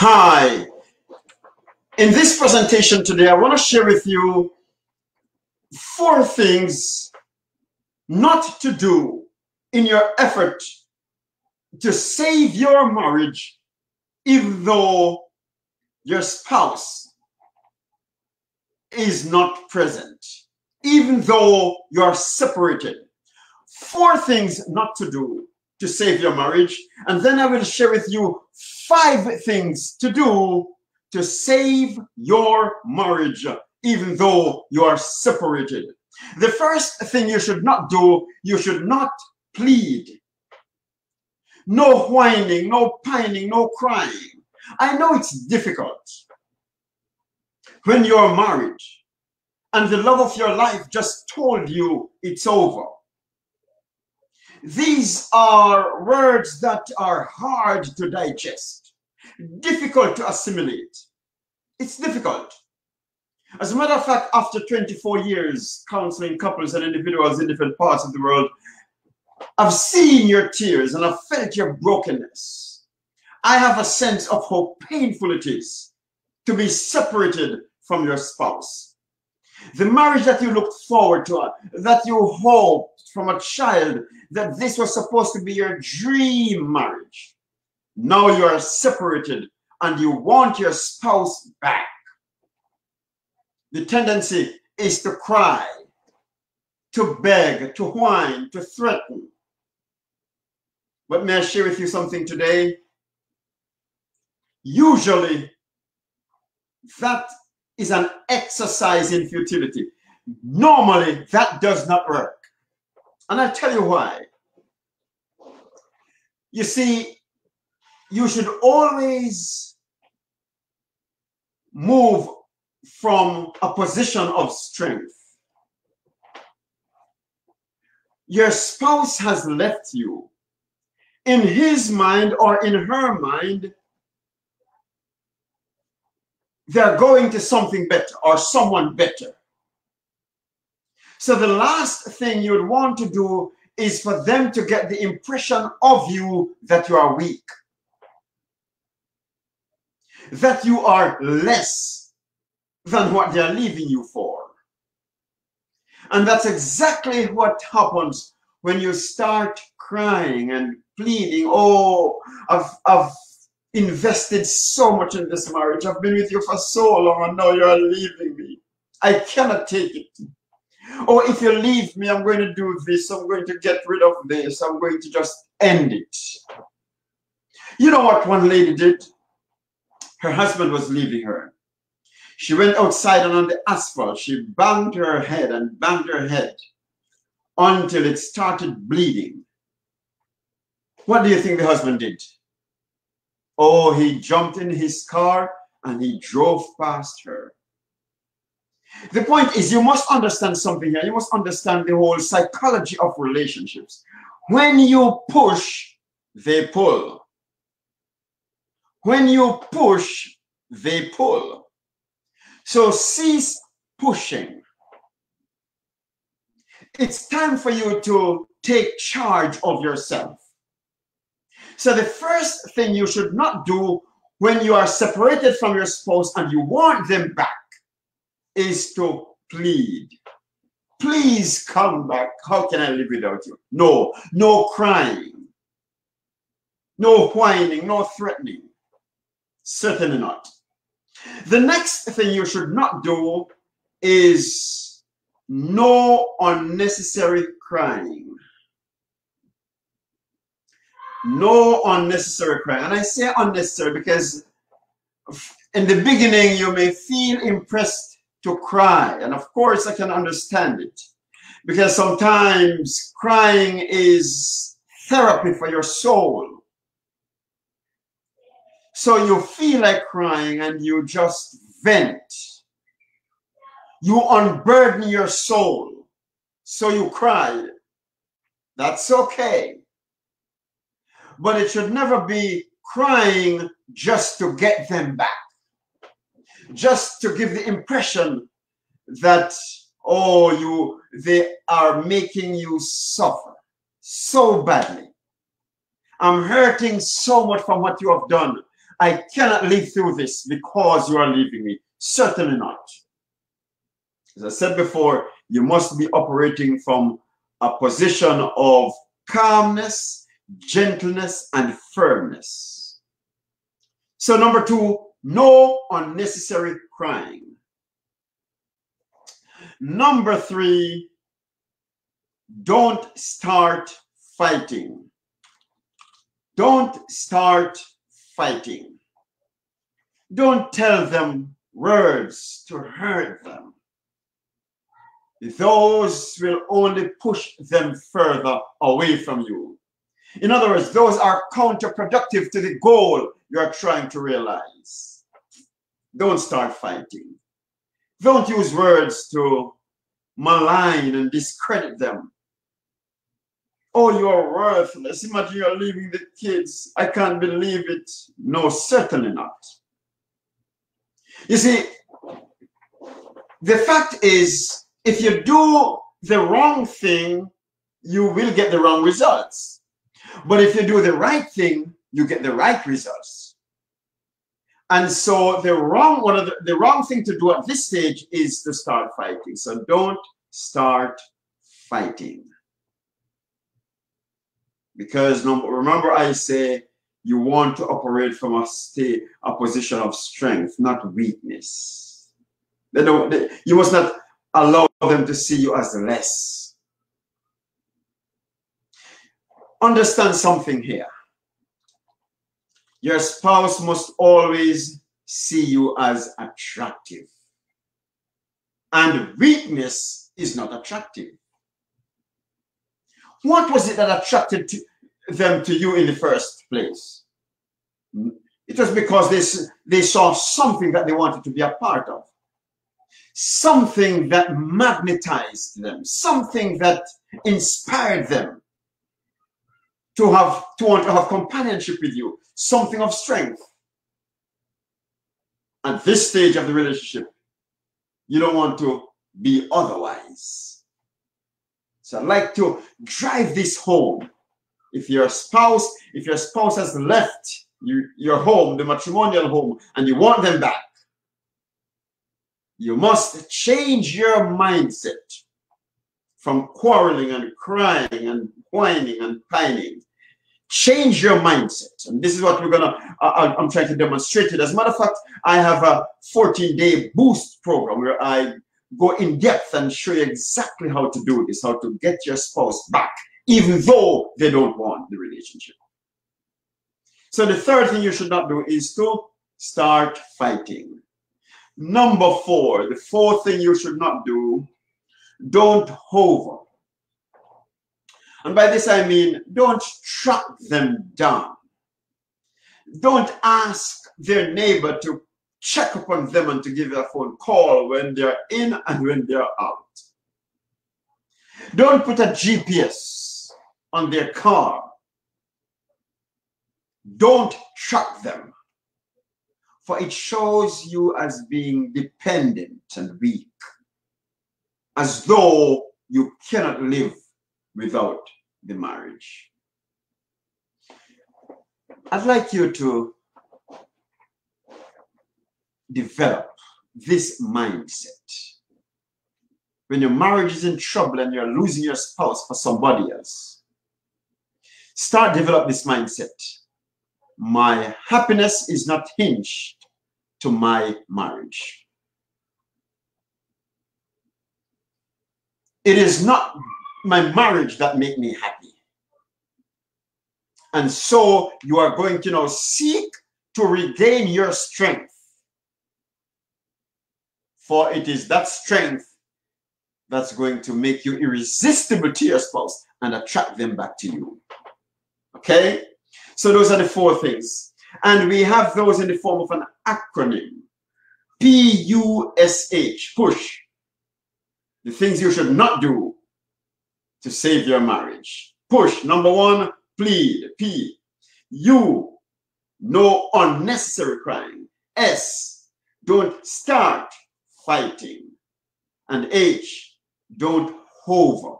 Hi. In this presentation today, I want to share with you 4 things not to do in your effort to save your marriage, even though your spouse is not present, even though you're separated. 4 things not to do to save your marriage, and then I will share with you 5 things to do to save your marriage, even though you are separated. The first thing you should not do, you should not plead. No whining, no pining, no crying. I know it's difficult when you're married and the love of your life just told you it's over. These are words that are hard to digest, difficult to assimilate. It's difficult. As a matter of fact, after 24 years counseling couples and individuals in different parts of the world, I've seen your tears and I've felt your brokenness. I have a sense of how painful it is to be separated from your spouse. The marriage that you looked forward to, that you hoped from a child, that this was supposed to be your dream marriage. Now you are separated and you want your spouse back. The tendency is to cry, to beg, to whine, to threaten. But may I share with you something today? Usually, that is an exercise in futility. Normally, that does not work. And I'll tell you why. You see, you should always move from a position of strength. Your spouse has left you. In his mind or in her mind, they're going to something better or someone better. So the last thing you'd want to do is for them to get the impression of you that you are weak, that you are less than what they're leaving you for. And that's exactly what happens when you start crying and pleading, oh, I've invested so much in this marriage. I've been with you for so long and now you're leaving me. I cannot take it. Oh, if you leave me, I'm going to do this. I'm going to get rid of this. I'm going to just end it. You know what one lady did? Her husband was leaving her. She went outside and on the asphalt, she banged her head and banged her head until it started bleeding. What do you think the husband did? Oh, he jumped in his car and he drove past her. The point is, you must understand something here. You must understand the whole psychology of relationships. When you push, they pull. When you push, they pull. So cease pushing. It's time for you to take charge of yourself. So the first thing you should not do when you are separated from your spouse and you want them back is to plead. Please come back. How can I live without you? No, no crying, no whining, no threatening. Certainly not. The next thing you should not do is no unnecessary crying. No unnecessary crying. And I say unnecessary because in the beginning you may feel impressed to cry, and of course I can understand it, because sometimes crying is therapy for your soul. So you feel like crying and you just vent. You unburden your soul, so you cry. That's okay. But it should never be crying just to get them back, just to give the impression that, oh, they are making you suffer so badly. I'm hurting so much from what you have done. I cannot live through this because you are leaving me. Certainly not. As I said before, you must be operating from a position of calmness, gentleness, and firmness. So number two, no unnecessary crying. Number three, don't start fighting. Don't start fighting. Don't tell them words to hurt them. Those will only push them further away from you. In other words, those are counterproductive to the goal you are trying to realize. Don't start fighting. Don't use words to malign and discredit them. Oh, you're worthless. Imagine you're leaving the kids. I can't believe it. No, certainly not. You see, the fact is, if you do the wrong thing, you will get the wrong results. But if you do the right thing, you get the right results. And so the wrong thing to do at this stage is to start fighting. So don't start fighting. Because remember, I say you want to operate from a position of strength, not weakness. You must not allow them to see you as less. Understand something here. Your spouse must always see you as attractive. And weakness is not attractive. What was it that attracted them to you in the first place? It was because they saw something that they wanted to be a part of, something that magnetized them, something that inspired them to want to have companionship with you, something of strength. At this stage of the relationship, you don't want to be otherwise. So I'd like to drive this home. If your spouse has left your home, the matrimonial home, and you want them back, you must change your mindset from quarreling and crying and whining and pining. Change your mindset. And this is what we're I'm trying to demonstrate it. As a matter of fact, I have a 14-day boost program where I go in depth and show you exactly how to do this, how to get your spouse back, even though they don't want the relationship. So the third thing you should not do is to start fighting. Number four, the fourth thing you should not do, don't hover. And by this I mean, don't track them down. Don't ask their neighbor to check upon them and to give a phone call when they're in and when they're out. Don't put a GPS on their car. Don't track them, for it shows you as being dependent and weak, as though you cannot live without the marriage. I'd like you to develop this mindset. When your marriage is in trouble and you're losing your spouse for somebody else, start develop this mindset. My happiness is not hinged to my marriage. It is not my marriage that makes me happy. And so you are going to now seek to regain your strength. For it is that strength that's going to make you irresistible to your spouse and attract them back to you. Okay? So those are the four things. And we have those in the form of an acronym. PUSH. Push. The things you should not do to save your marriage. Push. Number one, plead. P. U. No unnecessary crying. S. Don't start fighting. And H, don't hover.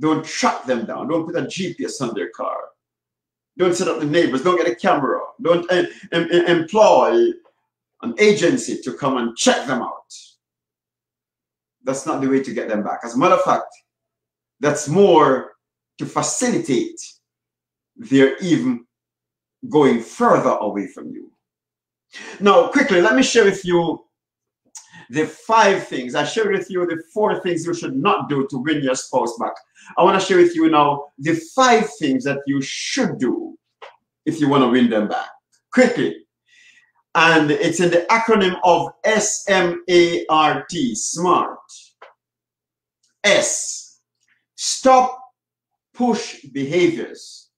Don't track them down. Don't put a GPS on their car. Don't set up the neighbors. Don't get a camera. Don't employ an agency to come and check them out. That's not the way to get them back. As a matter of fact, that's more to facilitate their even going further away from you. Now, quickly, let me share with you the 5 things. I shared with you the 4 things you should not do to win your spouse back. I want to share with you now the 5 things that you should do if you want to win them back. Quickly. And it's in the acronym of S-M-A-R-T, SMART. S, stop push behaviors.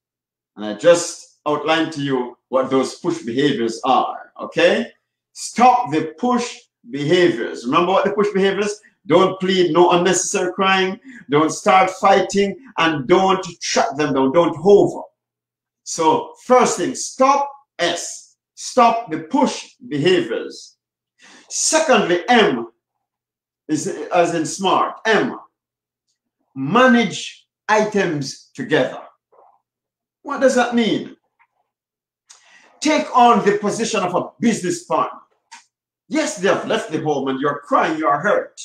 And I just outlined to you what those push behaviors are, okay? Stop the push behaviors. Remember what the push behaviors? Don't plead no unnecessary crying. Don't start fighting, and don't shut them down. Don't hover. So first thing, stop, S. Stop the push behaviors. Secondly, M is as in SMART. M, manage items together. What does that mean? Take on the position of a business partner. Yes, they have left the home and you're crying, you're hurt.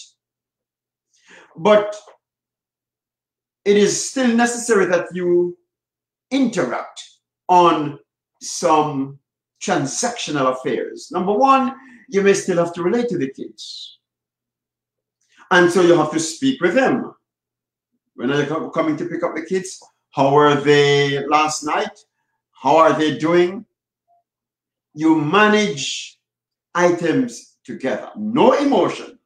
But it is still necessary that you interact on some transactional affairs. Number one, you may still have to relate to the kids. And so you have to speak with them. When are you coming to pick up the kids? How were they last night? How are they doing? You manage items together. No emotion.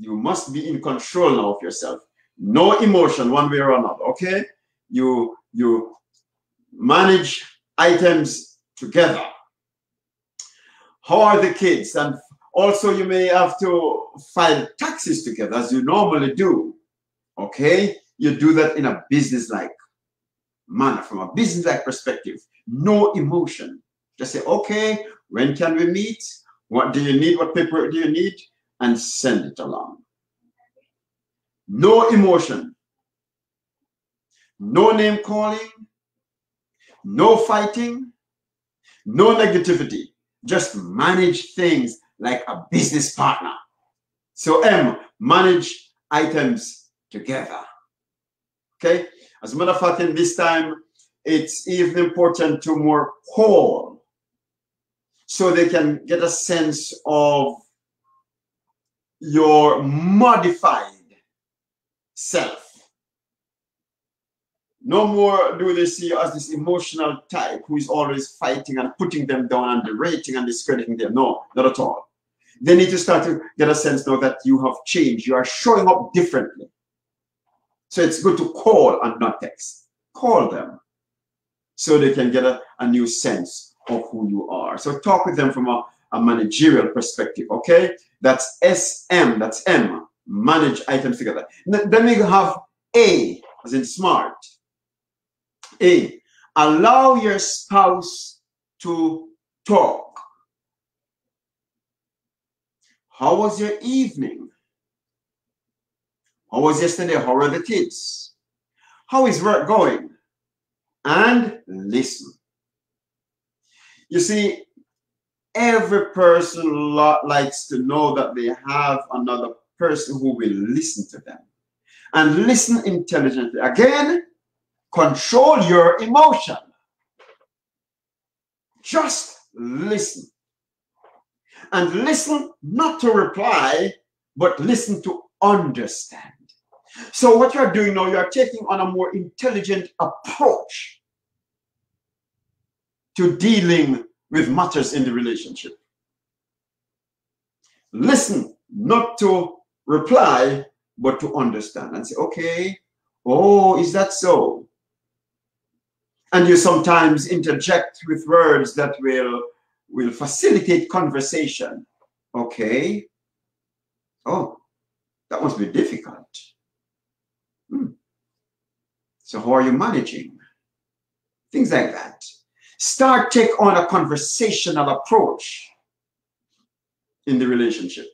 You must be in control now of yourself. No emotion one way or another, okay? You manage items together. How are the kids? And also you may have to file taxes together as you normally do, okay? You do that in a business-like manner, from a business-like perspective. No emotion. Just say, okay, when can we meet? What do you need? What paper do you need? And send it along. No emotion. No name calling. No fighting, no negativity. Just manage things like a business partner. So M, manage items together. Okay? As a matter of fact, in this time, it's even important to more call so they can get a sense of your modified self. No more do they see you as this emotional type who is always fighting and putting them down and berating and discrediting them. No, not at all. They need to start to get a sense now that you have changed. You are showing up differently. So it's good to call and not text. Call them so they can get a new sense of who you are. So talk with them from a managerial perspective, okay? That's SM, that's M, manage items together. Then we have A, as in SMART. A, allow your spouse to talk. How was your evening? How was yesterday? How are the kids? How is work going? And listen. You see, every person likes to know that they have another person who will listen to them. And listen intelligently. Again, control your emotion. Just listen. And listen not to reply, but listen to understand. So what you're doing now, you're taking on a more intelligent approach to dealing with matters in the relationship. Listen not to reply, but to understand and say, okay, oh, is that so? And you sometimes interject with words that will facilitate conversation. Okay. Oh, that must be difficult. So how are you managing? Things like that. Take on a conversational approach in the relationship.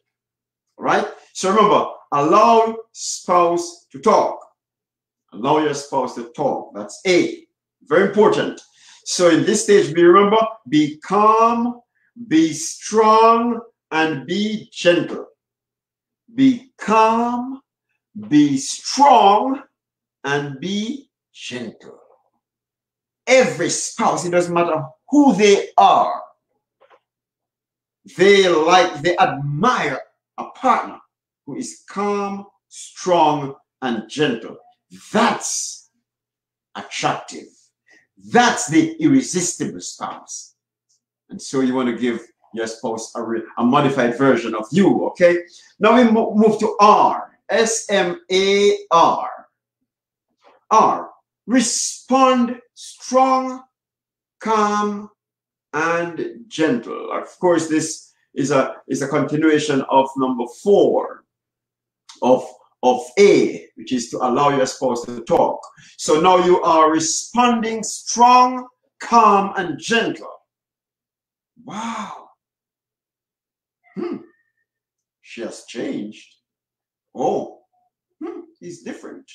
All right? So remember, allow spouse to talk. Allow your spouse to talk. That's A. Very important. So in this stage, remember, be calm, be strong, and be gentle. Be calm, be strong, and be gentle. Every spouse, it doesn't matter who they are, they admire a partner who is calm, strong, and gentle. That's attractive. That's the irresistible spouse. And so you want to give your spouse a modified version of you, okay? Now we move to R, S-M-A-R. R, respond strong, calm, and gentle. Of course, this is a continuation of number 4 of A, which is to allow your spouse to talk. So now you are responding strong, calm, and gentle. Wow. She has changed. Oh, he's different.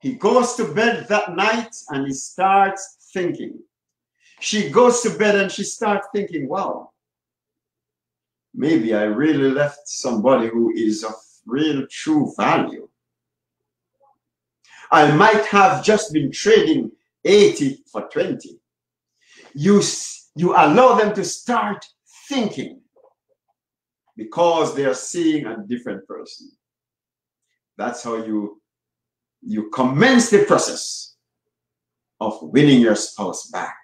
He goes to bed that night and he starts thinking. She goes to bed and she starts thinking, wow, maybe I really left somebody who is of real true value. I might have just been trading 80 for 20. You allow them to start thinking because they are seeing a different person. That's how you commence the process of winning your spouse back.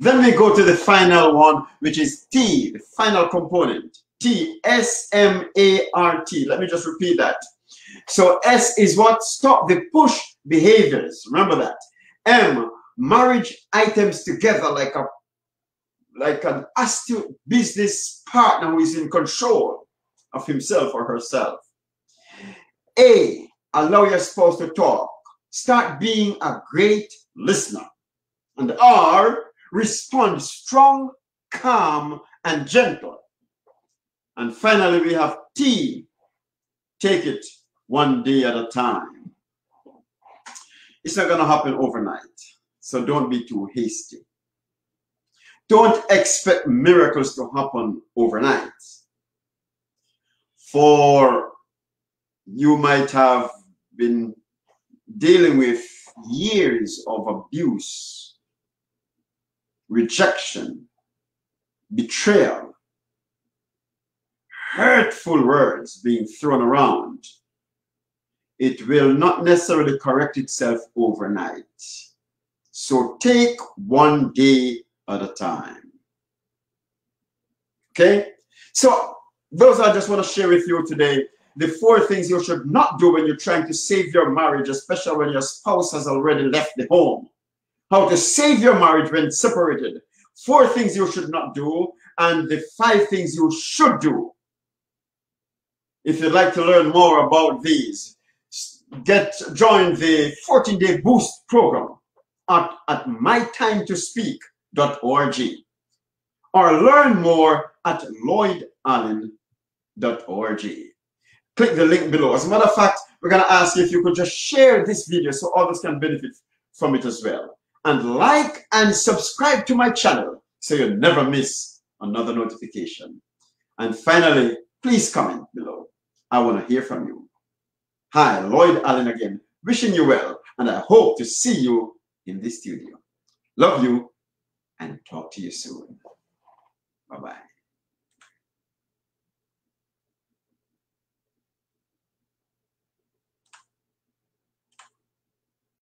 Then we go to the final one, which is T, the final component. T, S-M-A-R-T. Let me just repeat that. So S is what? Stop the push behaviors. Remember that. M, marriage items together like an astute business partner who is in control of himself or herself. A, allow your spouse to talk. Start being a great listener. And R, respond strong, calm, and gentle. And finally, we have T, take it one day at a time. It's not going to happen overnight, so don't be too hasty. Don't expect miracles to happen overnight. For you might have been dealing with years of abuse, rejection, betrayal, hurtful words being thrown around. It will not necessarily correct itself overnight. So take one day at a time. Okay? So those I just want to share with you today. The 4 things you should not do when you're trying to save your marriage, especially when your spouse has already left the home. How to save your marriage when separated. 4 things you should not do, and the 5 things you should do. If you'd like to learn more about these, join the 14-day boost program at mytimetospeak.org, or learn more at lloydallen.org. Click the link below. As a matter of fact, we're going to ask you if you could just share this video so others can benefit from it as well. And like and subscribe to my channel so you'll never miss another notification. And finally, please comment below. I want to hear from you. Hi, Lloyd Allen again, wishing you well, and I hope to see you in the studio. Love you and talk to you soon. Bye-bye.